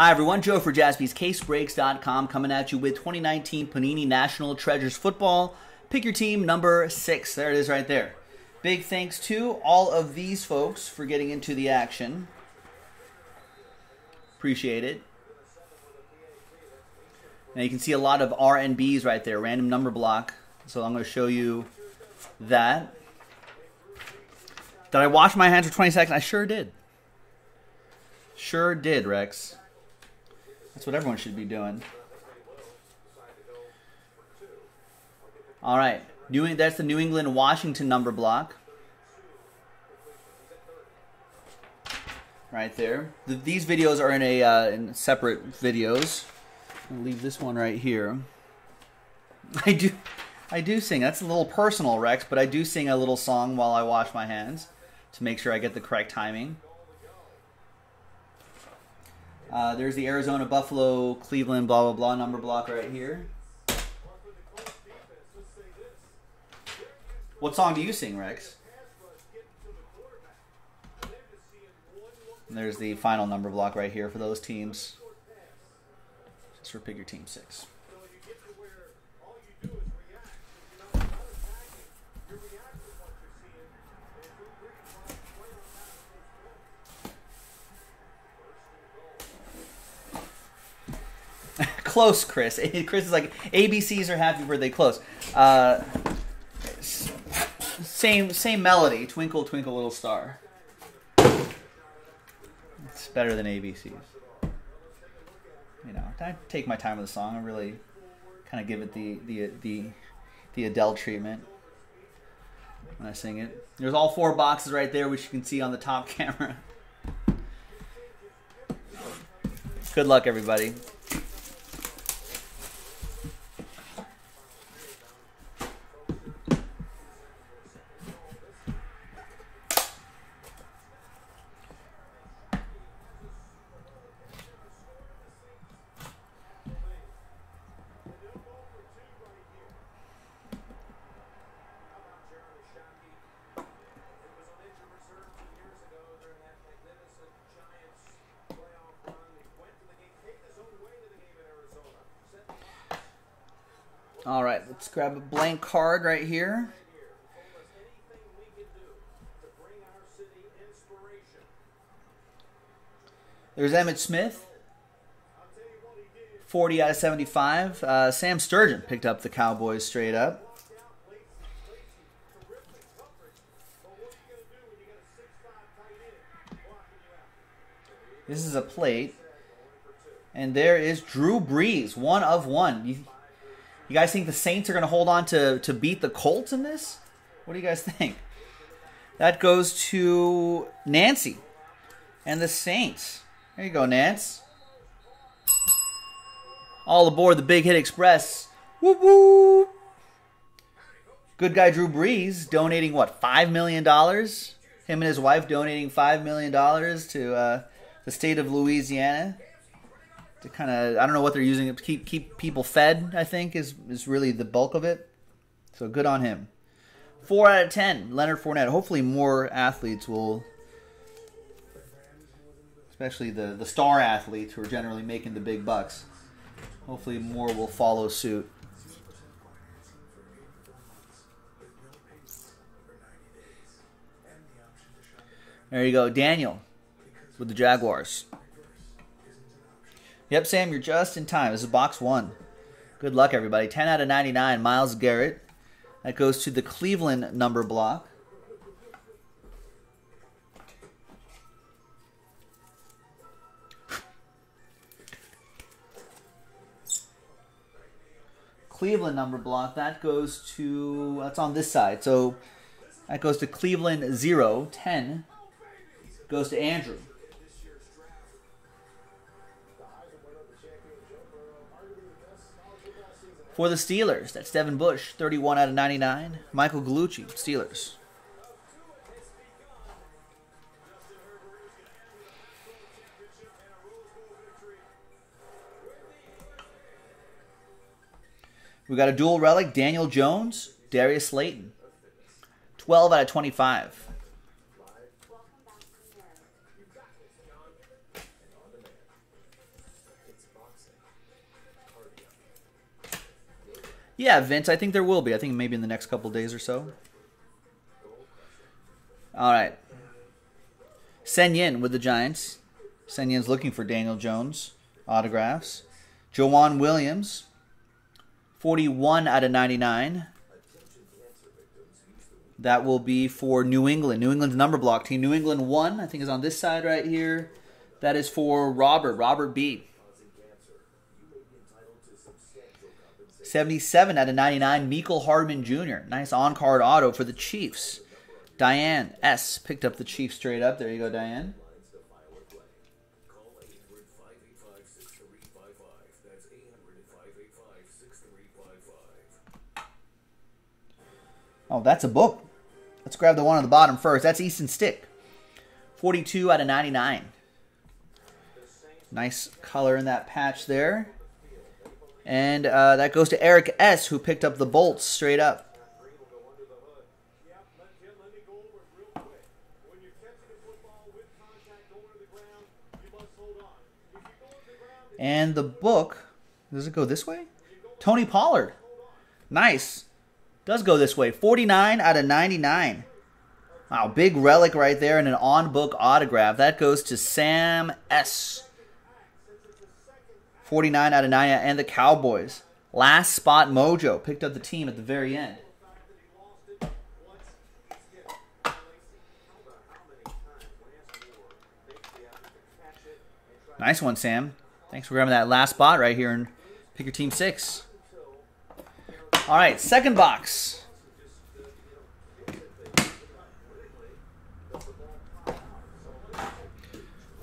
Hi everyone, Joe for JaspysCaseBreaks.com coming at you with 2019 Panini National Treasures Football. Pick your team number 6. There it is right there. Big thanks to all of these folks for getting into the action. Appreciate it. Now you can see a lot of RNBs right there, random number block. So I'm going to show you that. Did I wash my hands for 20 seconds? I sure did. Sure did, Rex. That's what everyone should be doing. All right. That's the New England, Washington number block. Right there. These videos are in separate videos. I'll leave this one right here. I do sing. That's a little personal, Rex, but I do sing a little song while I wash my hands to make sure I get the correct timing. There's the Arizona, Buffalo, Cleveland, blah, blah, blah, number block right here. What song do you sing, Rex? And there's the final number block right here for those teams. Just for pick your team 6. Close, Chris. Chris is like, ABCs are happy birthday, close. Same melody, Twinkle, Twinkle, Little Star. It's better than ABCs. You know, I take my time with the song. I really kind of give it the Adele treatment when I sing it. There's all 4 boxes right there, which you can see on the top camera. Good luck, everybody. All right, let's grab a blank card right here. There's Emmett Smith, 40 out of 75. Sam Sturgeon picked up the Cowboys straight up. This is a plate. And there is Drew Brees, 1 of 1. You guys think the Saints are going to hold on to beat the Colts in this? What do you guys think? That goes to Nancy and the Saints. There you go, Nance. All aboard the Big Hit Express. Whoop, whoop. Good guy Drew Brees donating, what, $5 million? Him and his wife donating $5 million to the state of Louisiana. To kind of, I don't know what they're using to keep people fed, I think, is really the bulk of it. So good on him. 4 out of 10, Leonard Fournette. Hopefully more athletes will, especially the star athletes who are generally making the big bucks, hopefully more will follow suit. There you go, Daniel with the Jaguars. Yep, Sam, you're just in time. This is box 1. Good luck, everybody. 10 out of 99, Miles Garrett. That goes to the Cleveland number block. Cleveland number block, that goes to, that's on this side. So that goes to Cleveland 0, 10. Goes to Andrew. For the Steelers, that's Devin Bush, 31 out of 99. Michael Gallucci, Steelers. We got a dual relic, Daniel Jones, Darius Slayton, 12 out of 25. Yeah, Vince, I think there will be. I think maybe in the next couple days or so. All right. Sen Yin with the Giants. Sen Yin's looking for Daniel Jones. Autographs. Juwan Williams. 41 out of 99. That will be for New England. New England's number block team. New England 1, I think, is on this side right here. That is for Robert. Robert B. 77 out of 99. Mecole Hardman Jr. Nice on-card auto for the Chiefs. Diane S. picked up the Chiefs straight up. There you go, Diane. Oh, that's a book. Let's grab the one on the bottom first. That's Easton Stick. 42 out of 99. Nice color in that patch there. And that goes to Eric S., who picked up the Bolts straight up. And the book, does it go this way? Tony Pollard. Nice. Does go this way. 49 out of 99. Wow, big relic right there and an on-book autograph. That goes to Sam S. 49 out of 99 and the Cowboys. Last spot mojo. Picked up the team at the very end. Nice one, Sam. Thanks for grabbing that last spot right here and pick your team 6. All right, second box.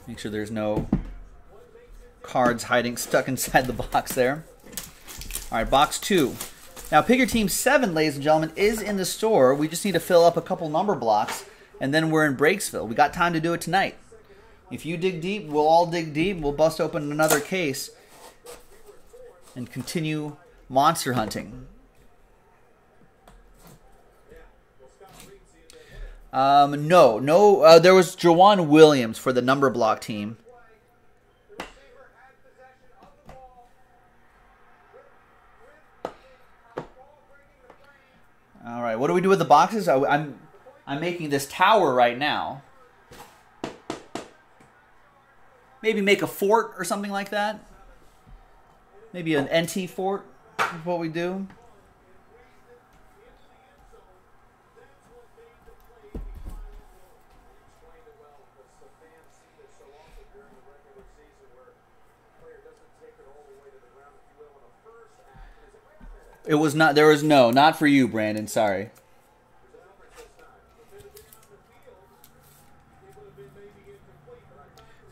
Make sure there's no cards stuck inside the box there. All right, box 2. Now, pick your team 7, ladies and gentlemen, is in the store. We just need to fill up a couple number blocks, and then we're in Breaksville. We got time to do it tonight. If you dig deep, we'll all dig deep. We'll bust open another case and continue monster hunting. There was Juwan Williams for the number block team. All right, what do we do with the boxes? I'm making this tower right now. Maybe make a fort or something like that. Maybe an NT fort is what we do. It was not, there was no, not for you, Brandon, sorry.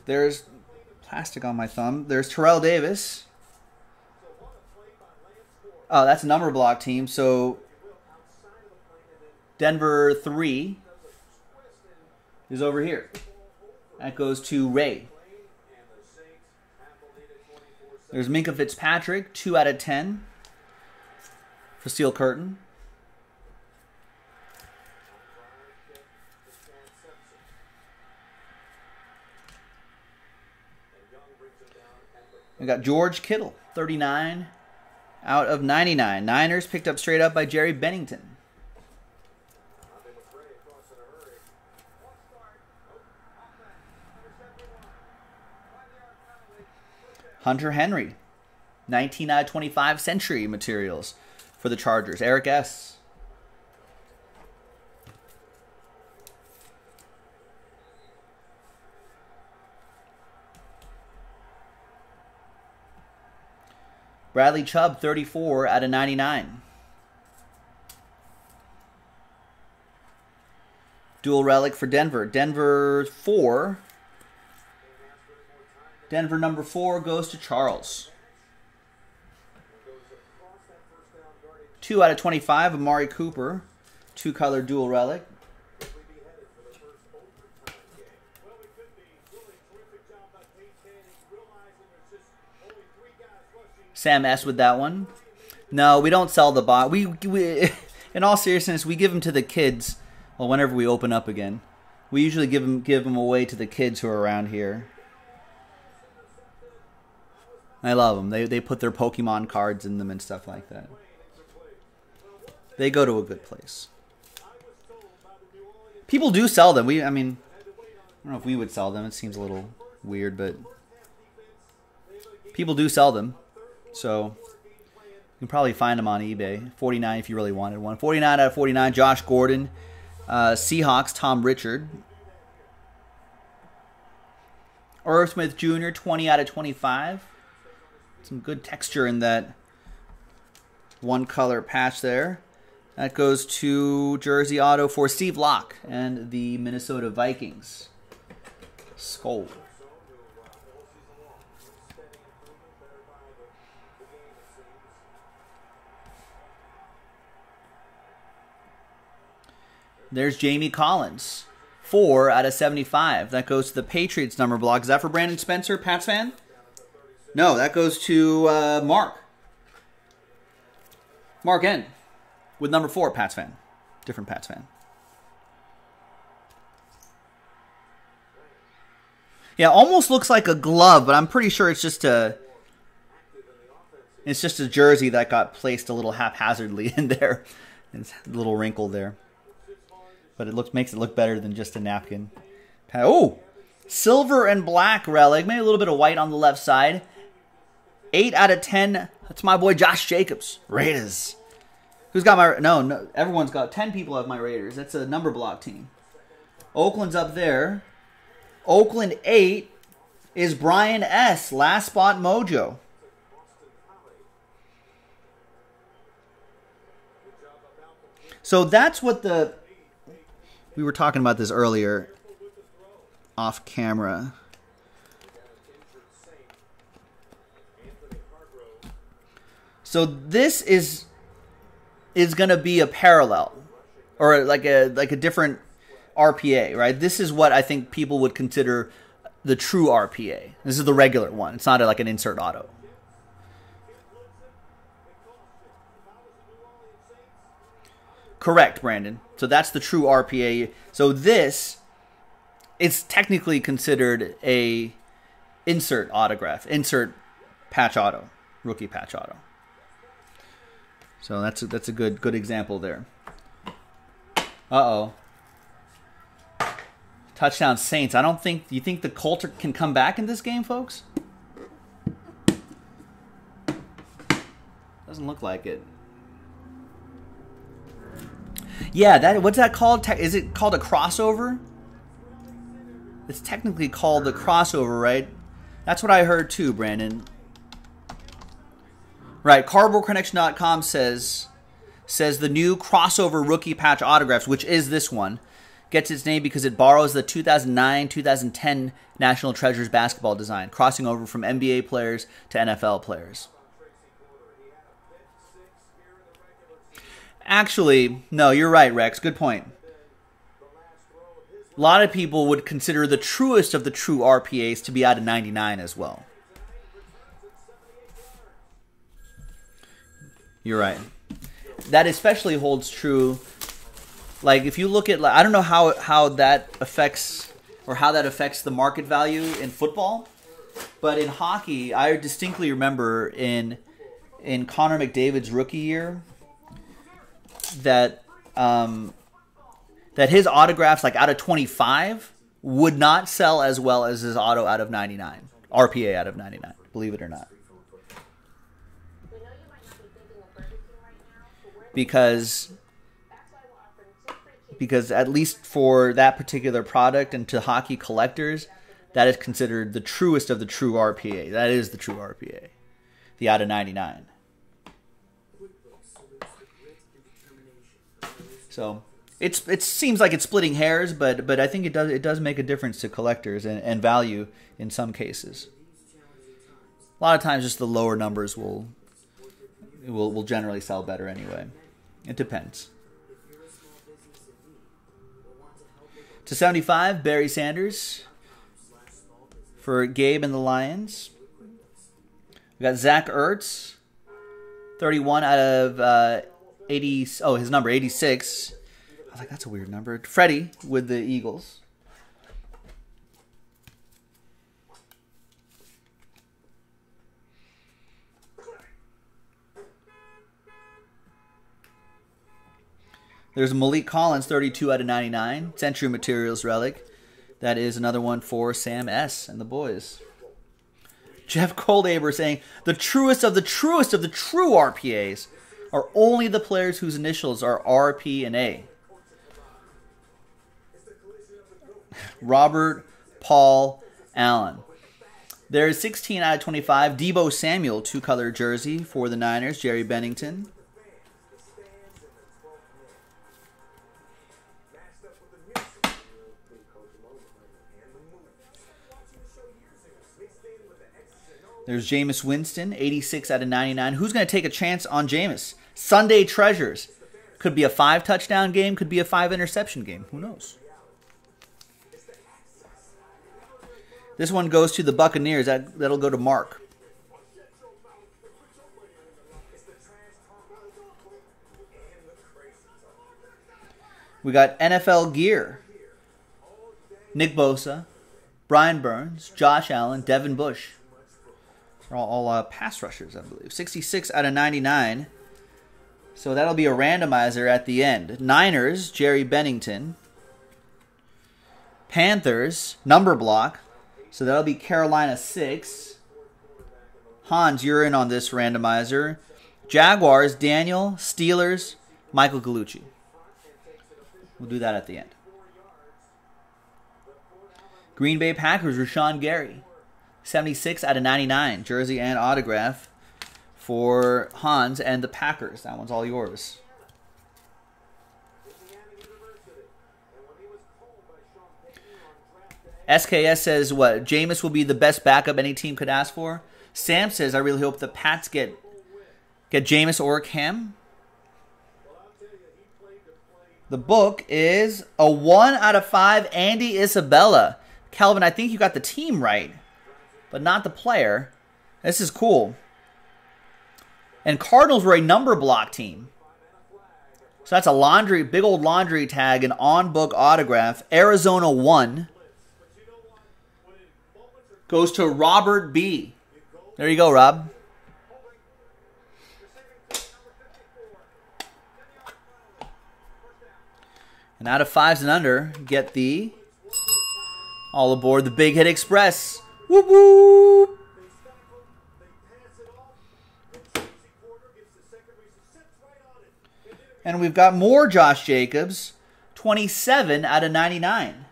There's plastic on my thumb. There's Terrell Davis. Oh, that's a number block team, so Denver 3 is over here. That goes to Ray. There's Minkah Fitzpatrick, 2 out of 10. For Steel Curtain. We got George Kittle, 39 out of 99. Niners picked up straight up by Jerry Bennington. Hunter Henry, 19 out of 25 Century Materials. For the Chargers, Eric S. Bradley Chubb, 34 out of 99. Dual relic for Denver. Denver 4. Denver number 4 goes to Charles. 2 out of 25, Amari Cooper, 2-color dual relic. Sam S. with that one. No, we don't sell the box. We in all seriousness, we give them to the kids. Well, whenever we open up again, we usually give them away to the kids who are around here. I love them. They put their Pokemon cards in them and stuff like that. they go to a good place. People do sell them. I mean, I don't know if we would sell them. It seems a little weird, but people do sell them. So you can probably find them on eBay. 49 if you really wanted one. 49 out of 49, Josh Gordon. Seahawks, Tom Richard. Earl Smith Jr., 20 out of 25. Some good texture in that one-color patch there. That goes to Jersey Auto for Steve Locke and the Minnesota Vikings. Skol. There's Jamie Collins. 4 out of 75. That goes to the Patriots number block. Is that for Brandon Spencer, Pats fan? No, that goes to Mark. Mark N. With number 4, Pats fan. Different Pats fan. Yeah, almost looks like a glove, but I'm pretty sure it's just a... It's just a jersey that got placed a little haphazardly in there. It's a little wrinkle there. But it looks, makes it look better than just a napkin. Oh! Silver and black relic. Maybe a little bit of white on the left side. 8 out of 10. That's my boy Josh Jacobs. Raiders. Who's got my... No, everyone's got... 10 people have my Raiders. That's a number block team. Oakland's up there. Oakland 8 is Brian S. Last spot mojo. So that's what the... We were talking about this earlier, off camera. So this is gonna be a parallel, or like a different RPA, right? This is what I think people would consider the true RPA. This is the regular one. It's not like an insert auto. Correct, Brandon. So that's the true RPA. So this, it's technically considered a insert autograph, insert patch auto, rookie patch auto. So that's a good example there. Uh-oh. Touchdown Saints. I don't think, you think the Colts can come back in this game, folks? Doesn't look like it. Yeah, that, what's that called? Is it called a crossover? It's technically called the crossover, right? That's what I heard too, Brandon. Right, cardboardconnection.com says the new crossover rookie patch autographs, which is this one, gets its name because it borrows the 2009-2010 National Treasures basketball design, crossing over from NBA players to NFL players. Actually, no, you're right, Rex. Good point. A lot of people would consider the truest of the true RPAs to be out of 99 as well. You're right. That especially holds true. Like, if you look at, like, I don't know how that affects or how that affects the market value in football, but in hockey, I distinctly remember in Connor McDavid's rookie year, that his autographs, like out of 25, would not sell as well as his auto out of 99, RPA out of 99. Believe it or not, because at least for that particular product and to hockey collectors, that is considered the truest of the true RPA. That is the true RPA, the out of 99. So it seems like it's splitting hairs, but I think it does make a difference to collectors and value in some cases. A lot of times, just the lower numbers will generally sell better anyway. It depends. To 75, Barry Sanders for Gabe and the Lions. We got Zach Ertz, 31 out of 80, oh, his number 86. I was like, that's a weird number. Freddie with the Eagles. There's Malik Collins, 32 out of 99. Century Materials Relic. That is another one for Sam S. and the boys. Jeff Coldaber saying, the truest of the truest of the true RPAs are only the players whose initials are RP and A. Robert Paul Allen. There is 16 out of 25. Debo Samuel, two-color jersey for the Niners. Jerry Bennington. There's Jameis Winston, 86 out of 99. Who's going to take a chance on Jameis? Sunday Treasures. Could be a 5-touchdown game. Could be a 5-interception game. Who knows? This one goes to the Buccaneers. That'll go to Mark. We got NFL gear. Nick Bosa, Brian Burns, Josh Allen, Devin Bush. They're all pass rushers, I believe. 66 out of 99. So that'll be a randomizer at the end. Niners, Jerry Bennington. Panthers, number block. So that'll be Carolina 6. Hans, you're in on this randomizer. Jaguars, Daniel. Steelers, Michael Gallucci. We'll do that at the end. Green Bay Packers, Rashawn Gary. 76 out of 99, jersey and autograph for Hans and the Packers. That one's all yours. SKS says, what, Jameis will be the best backup any team could ask for? Sam says, I really hope the Pats get Jameis or Cam. The book is a 1 out of 5, Andy Isabella. Calvin, I think you got the team right, but not the player. This is cool. And Cardinals were a number block team. So that's a laundry, big old laundry tag, an on-book autograph. Arizona 1 goes to Robert B. There you go, Rob. And out of 5s and under, get the all aboard the Big Hit Express. Whoop, whoop. And we've got more Josh Jacobs, 27 out of 99.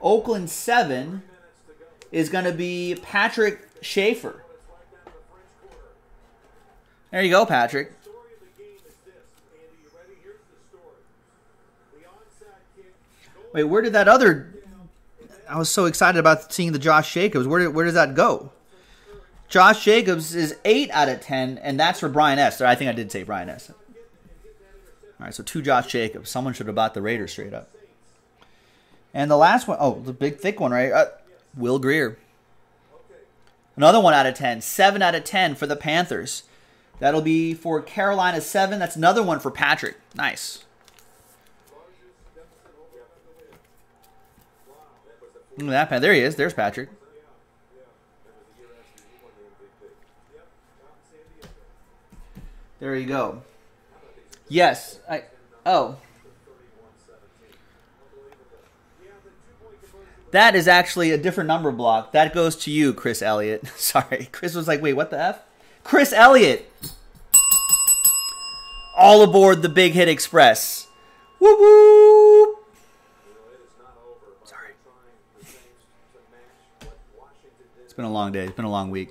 Oakland 7 is going to be Patrick Schaefer. There you go, Patrick. Wait, where did that other... I was so excited about seeing the Josh Jacobs. Where does that go? Josh Jacobs is 8 out of 10, and that's for Brian S. I think I did say Brian S. All right, so 2 Josh Jacobs. Someone should have bought the Raiders straight up. And the last one, oh, the big thick one, right? Will Greer. Another 1 out of 10. 7 out of 10 for the Panthers. That'll be for Carolina 7. That's another one for Patrick. Nice. Look at that. There he is. There's Patrick. There you go. Yes. Oh. That is actually a different number block. That goes to you, Chris Elliott. Sorry. Chris was like, wait, what the F? Chris Elliott. All aboard the Big Hit Express. Woo woo. It's been a long day. It's been a long week.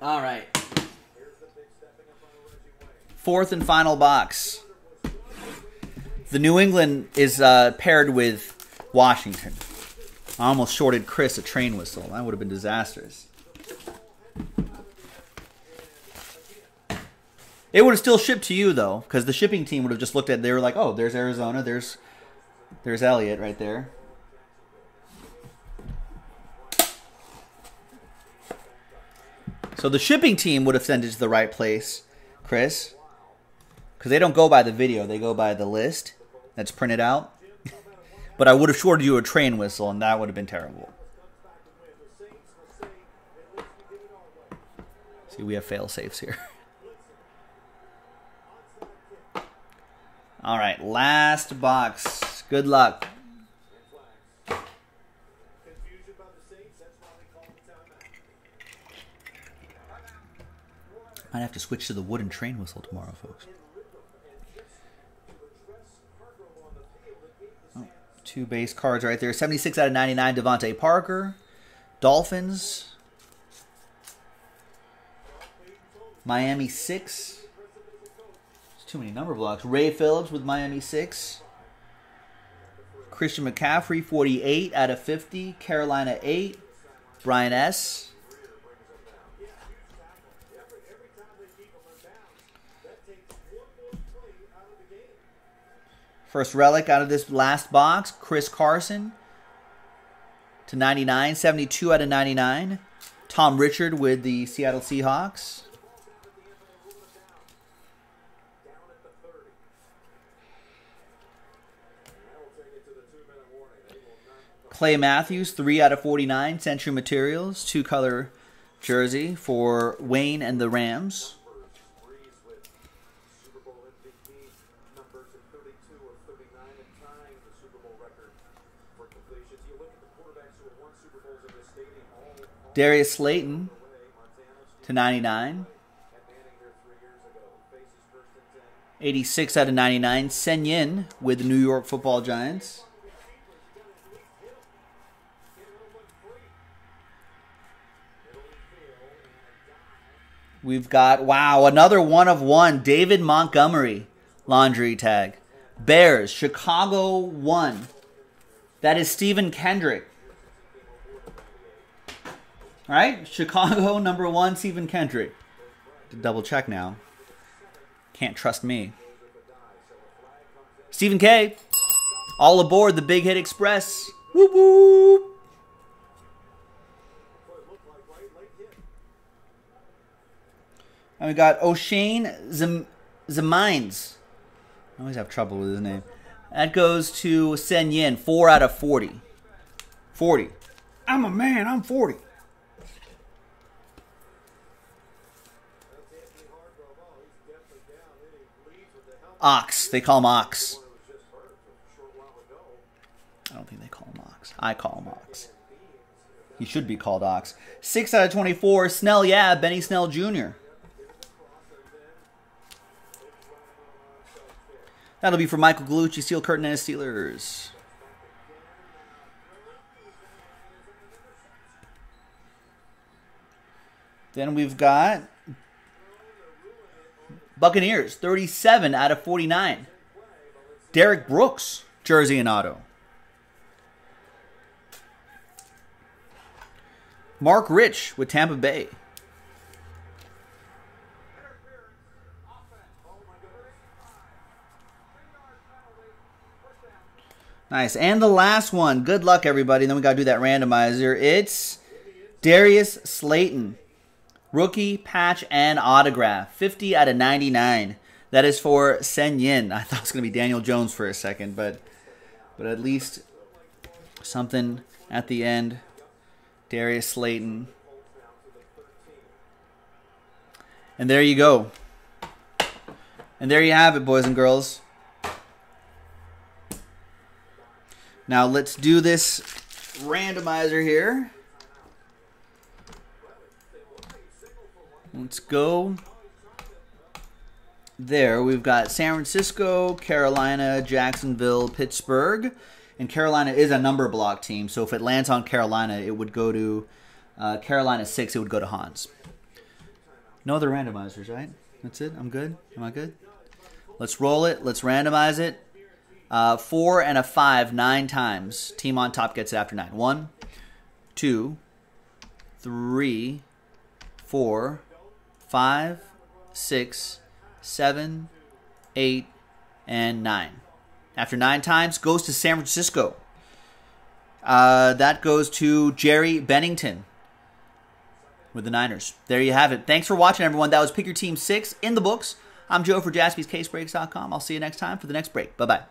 All right. 4th and final box. The New England is paired with Washington. I almost shorted Chris a train whistle. That would have been disastrous. It would have still shipped to you, though, because the shipping team would have just looked at it. They were like, oh, there's Arizona. There's Elliott right there. So the shipping team would have sent it to the right place, Chris. Because they don't go by the video. They go by the list that's printed out. But I would have shorted you a train whistle, and that would have been terrible. See, we have fail safes here. All right, last box. Good luck. Might have to switch to the wooden train whistle tomorrow, folks. Oh, two base cards right there. 76 out of 99, Devontae Parker. Dolphins. Miami 6. There's too many number blocks. Ray Phillips with Miami 6. Christian McCaffrey, 48 out of 50. Carolina 8. Brian S. First relic out of this last box, Chris Carson to 99, 72 out of 99. Tom Richard with the Seattle Seahawks. Clay Matthews, 3 out of 49, Century Materials, two-color jersey for Wayne and the Rams. Darius Slayton to 99. 86 out of 99. Sen Yin with the New York Football Giants. We've got, wow, another one of one. David Montgomery, laundry tag. Bears, Chicago 1. That is Stephen Kendrick. All right, Chicago, number 1, Stephen Kendrick. To double check now. Can't trust me. Stephen K. All aboard the Big Hit Express. Whoop, whoop. And we got O'Shane Zemines. I always have trouble with his name. That goes to Sen Yin, 4 out of 40. 40. I'm a man, I'm 40. Ox. They call him Ox. I don't think they call him Ox. I call him Ox. He should be called Ox. 6 out of 24. Snell, yeah. Benny Snell Jr. That'll be for Michael Gallucci, Steel Curtain, and Steelers. Then we've got Buccaneers, 37 out of 49. Derek Brooks, jersey and auto. Mark Rich with Tampa Bay. Nice. And the last one. Good luck, everybody. Then we got to do that randomizer. It's Darius Slayton. Rookie, patch, and autograph. 50 out of 99. That is for Sen Yin. I thought it was going to be Daniel Jones for a second, but at least something at the end. Darius Slayton. And there you go. And there you have it, boys and girls. Now let's do this randomizer here. Let's go there. We've got San Francisco, Carolina, Jacksonville, Pittsburgh. And Carolina is a number block team, so if it lands on Carolina, it would go to Carolina 6. It would go to Hans. No other randomizers, right? That's it? I'm good? Am I good? Let's roll it. Let's randomize it. 4 and a 5, 9 times. Team on top gets it after 9. 1, 2, 3, 4... 5, 6, 7, 8, and 9. After 9 times, goes to San Francisco. That goes to Jerry Bennington with the Niners. There you have it. Thanks for watching, everyone. That was Pick Your Team 6 in the books. I'm Joe for JaspysCaseBreaks.com. I'll see you next time for the next break. Bye-bye.